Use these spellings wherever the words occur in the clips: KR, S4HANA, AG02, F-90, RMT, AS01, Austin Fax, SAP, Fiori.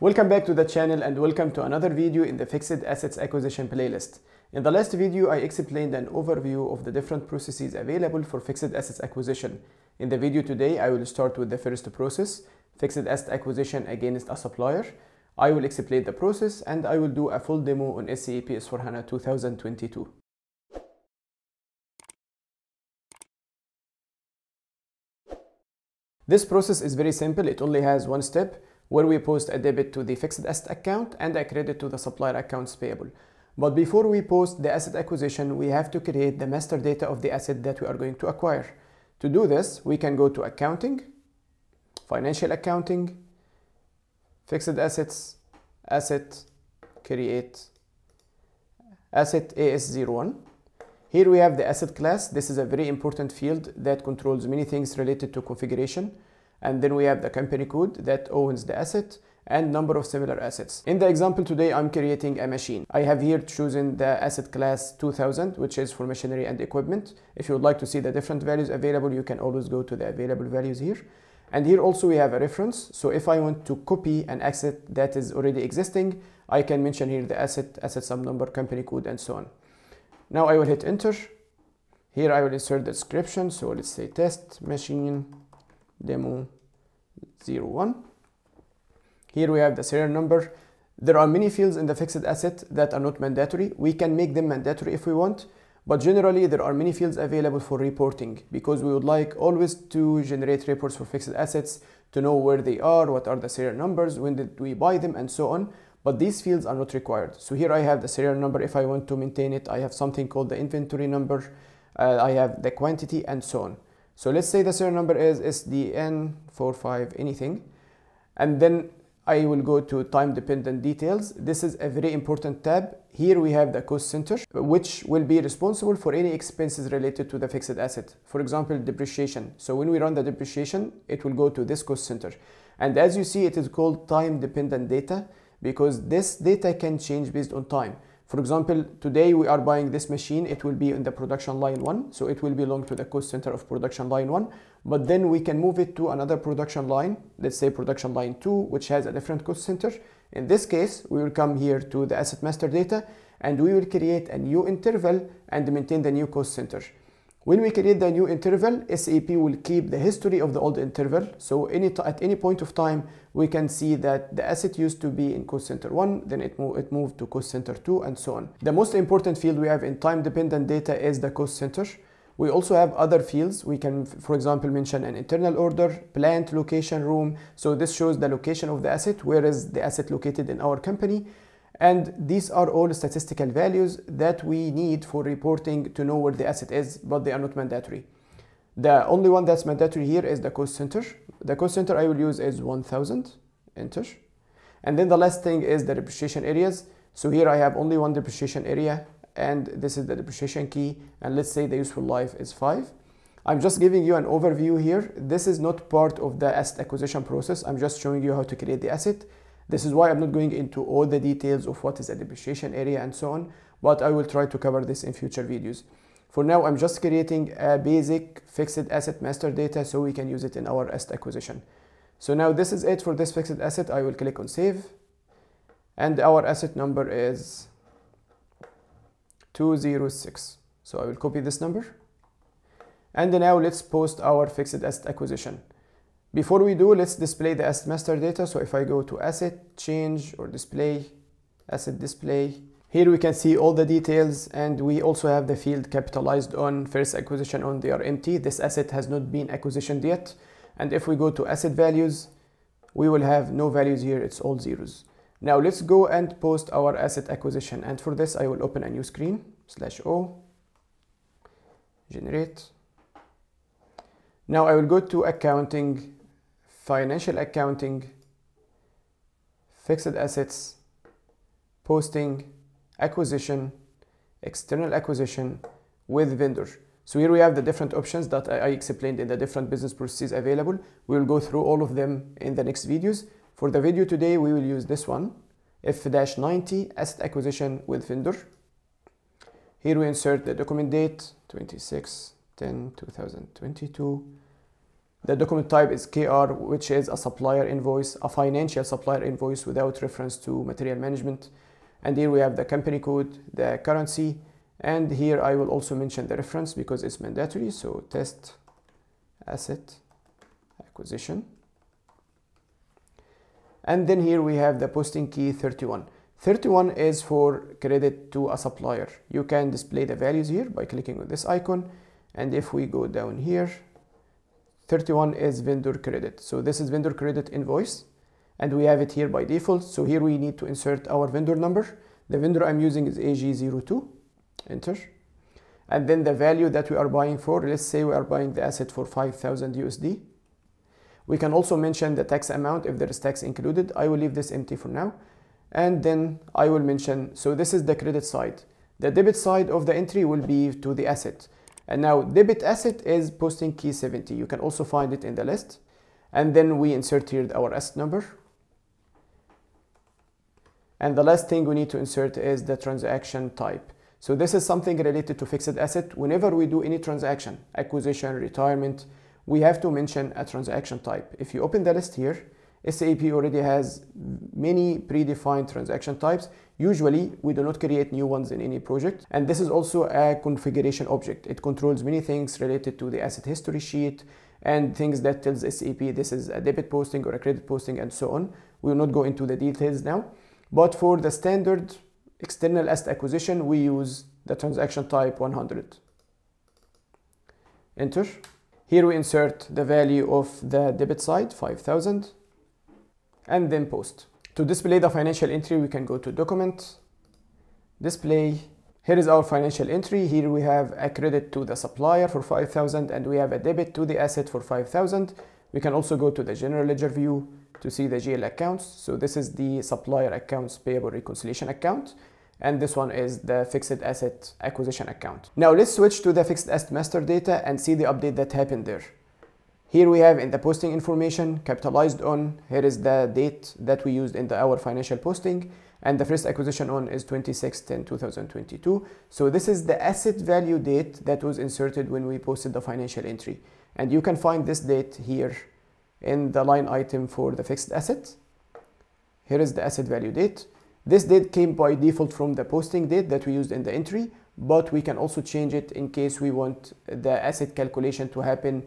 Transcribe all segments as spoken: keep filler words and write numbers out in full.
Welcome back to the channel and welcome to another video in the Fixed Assets Acquisition playlist. In the last video, I explained an overview of the different processes available for fixed assets acquisition. In the video today, I will start with the first process, fixed asset acquisition against a supplier. I will explain the process and I will do a full demo on SAP S four HANA twenty twenty-two. This process is very simple, it only has one step, where we post a debit to the fixed asset account and a credit to the supplier accounts payable. But before we post the asset acquisition, we have to create the master data of the asset that we are going to acquire. To do this, we can go to Accounting, Financial Accounting, Fixed Assets, Asset, Create, Asset A S zero one. Here we have the asset class. This is a very important field that controls many things related to configuration. And then we have the company code that owns the asset and number of similar assets. In the example today, I'm creating a machine. I have here chosen the asset class two thousand, which is for machinery and equipment. If you would like to see the different values available, you can always go to the available values here. And here also we have a reference. So if I want to copy an asset that is already existing, I can mention here the asset, asset sub number, company code, and so on. Now I will hit enter. Here I will insert the description. So let's say test machine demo zero one. Here we have the serial number. There are many fields in the fixed asset that are not mandatory. We can make them mandatory if we want, but generally there are many fields available for reporting because we would like always to generate reports for fixed assets to know where they are, what are the serial numbers, when did we buy them, and so on. But these fields are not required. So here I have the serial number if I want to maintain it. I have something called the inventory number. Uh, I have the quantity and so on. So let's say the serial number is S D N forty-five anything, and then I will go to time dependent details. This is a very important tab. Here we have the cost center, which will be responsible for any expenses related to the fixed asset. For example, depreciation. So when we run the depreciation, it will go to this cost center. And as you see, it is called time dependent data because this data can change based on time. For example, today we are buying this machine, it will be in the production line one, so it will belong to the cost center of production line one, but then we can move it to another production line, let's say production line two, which has a different cost center. In this case, we will come here to the asset master data, and we will create a new interval and maintain the new cost center. When we create the new interval, SAP will keep the history of the old interval. So any at any point of time, we can see that the asset used to be in cost center one, then it, mo it moved to cost center two, and so on. The most important field we have in time-dependent data is the cost center. We also have other fields. We can, for example, mention an internal order, plant location room. So this shows the location of the asset, where is the asset located in our company. And these are all statistical values that we need for reporting to know where the asset is, but they are not mandatory. The only one that's mandatory here is the cost center. The cost center I will use is one thousand, enter. And then the last thing is the depreciation areas. So here I have only one depreciation area, and this is the depreciation key. And let's say the useful life is five. I'm just giving you an overview here. This is not part of the asset acquisition process. I'm just showing you how to create the asset. This is why I'm not going into all the details of what is a depreciation area and so on, but I will try to cover this in future videos. For now, I'm just creating a basic fixed asset master data so we can use it in our asset acquisition. So now this is it for this fixed asset. I will click on save. And our asset number is two zero six. So I will copy this number. And now let's post our fixed asset acquisition. Before we do, let's display the asset master data. So if I go to asset, change or display, asset display, here we can see all the details, and we also have the field capitalized on first acquisition on the R M T. This asset has not been acquisitioned yet. And if we go to asset values, we will have no values here, it's all zeros. Now let's go and post our asset acquisition. And for this, I will open a new screen, slash O, generate. Now I will go to accounting, financial accounting, fixed assets, posting, acquisition, external acquisition with vendor. So here we have the different options that I explained in the different business processes available. We will go through all of them in the next videos. For the video today, we will use this one, F ninety, asset acquisition with vendor. Here we insert the document date, twenty-six ten two thousand twenty-two. The document type is K R, which is a supplier invoice, a financial supplier invoice without reference to material management. And here we have the company code, the currency, and here I will also mention the reference because it's mandatory. So test asset acquisition. And then here we have the posting key thirty-one. thirty-one is for credit to a supplier. You can display the values here by clicking on this icon. And if we go down here, thirty-one is vendor credit. So this is vendor credit invoice, and we have it here by default. So here we need to insert our vendor number. The vendor I'm using is A G zero two, enter. And then the value that we are buying for, let's say we are buying the asset for five thousand U S D. We can also mention the tax amount if there is tax included. I will leave this empty for now. And then I will mention, so this is the credit side. The debit side of the entry will be to the asset. And now debit asset is posting key seventy. You can also find it in the list. And then we insert here our asset number. And the last thing we need to insert is the transaction type. So this is something related to fixed asset. Whenever we do any transaction, acquisition, retirement, we have to mention a transaction type. If you open the list here, S A P already has many predefined transaction types. Usually, we do not create new ones in any project. And this is also a configuration object. It controls many things related to the asset history sheet and things that tells S A P this is a debit posting or a credit posting and so on. We will not go into the details now. But for the standard external asset acquisition, we use the transaction type one hundred. Enter. Here we insert the value of the debit side, five thousand. And then post. To display the financial entry, we can go to document, display. Here is our financial entry. Here we have a credit to the supplier for five thousand and we have a debit to the asset for five thousand. We can also go to the general ledger view to see the G L accounts. So this is the supplier accounts payable reconciliation account. And this one is the fixed asset acquisition account. Now let's switch to the fixed asset master data and see the update that happened there. Here we have in the posting information capitalized on, here is the date that we used in the, our financial posting, and the first acquisition on is twenty-sixth ten two thousand twenty-two. So this is the asset value date that was inserted when we posted the financial entry. And you can find this date here in the line item for the fixed asset. Here is the asset value date. This date came by default from the posting date that we used in the entry, but we can also change it in case we want the asset calculation to happen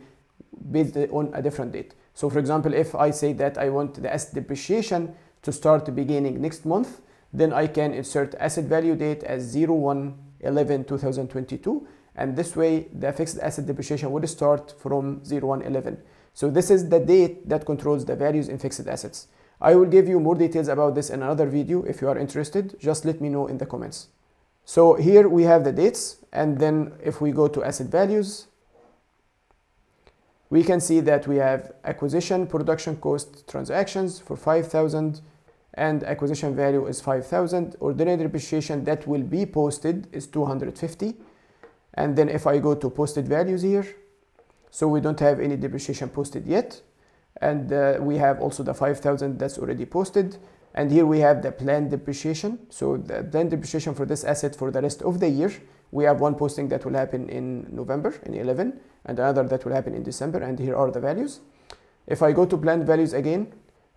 based on a different date. So for example, if I say that I want the asset depreciation to start beginning next month, then I can insert asset value date as zero one eleven two thousand twenty-two, and this way the fixed asset depreciation would start from zero one eleven. So this is the date that controls the values in fixed assets. I will give you more details about this in another video. If you are interested, just let me know in the comments. So here we have the dates, and then if we go to asset values, we can see that we have acquisition, production cost, transactions for five thousand and acquisition value is five thousand. Ordinary depreciation that will be posted is two hundred fifty. And then if I go to posted values here, so we don't have any depreciation posted yet. And uh, we have also the five thousand that's already posted. And here we have the planned depreciation. So the planned depreciation for this asset for the rest of the year, we have one posting that will happen in November, in eleven, and another that will happen in December, and here are the values. If I go to planned values again,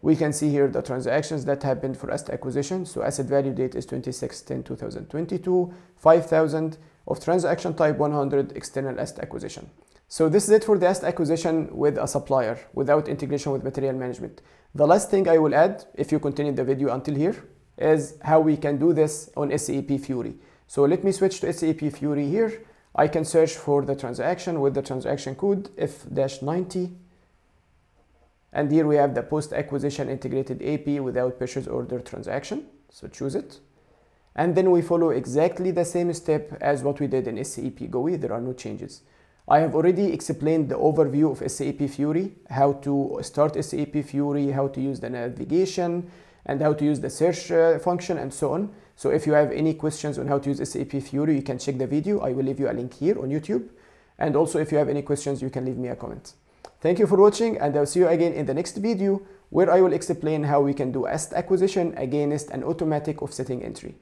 we can see here the transactions that happened for asset acquisition. So asset value date is twenty-sixth ten two thousand twenty-two, five thousand of transaction type one hundred, external asset acquisition. So this is it for the asset acquisition with a supplier without integration with material management. The last thing I will add, if you continue the video until here, is how we can do this on S A P Fury. So let me switch to S A P Fury here. I can search for the transaction with the transaction code F ninety. And here we have the post-acquisition integrated A P without purchase order transaction. So choose it. And then we follow exactly the same step as what we did in S A P G O E. There are no changes. I have already explained the overview of S A P Fury, how to start S A P Fury, how to use the navigation, and how to use the search uh, function and so on. So if you have any questions on how to use S A P Fury, you can check the video. I will leave you a link here on YouTube. And also if you have any questions, you can leave me a comment. Thank you for watching, and I'll see you again in the next video where I will explain how we can do asset acquisition against an automatic offsetting entry.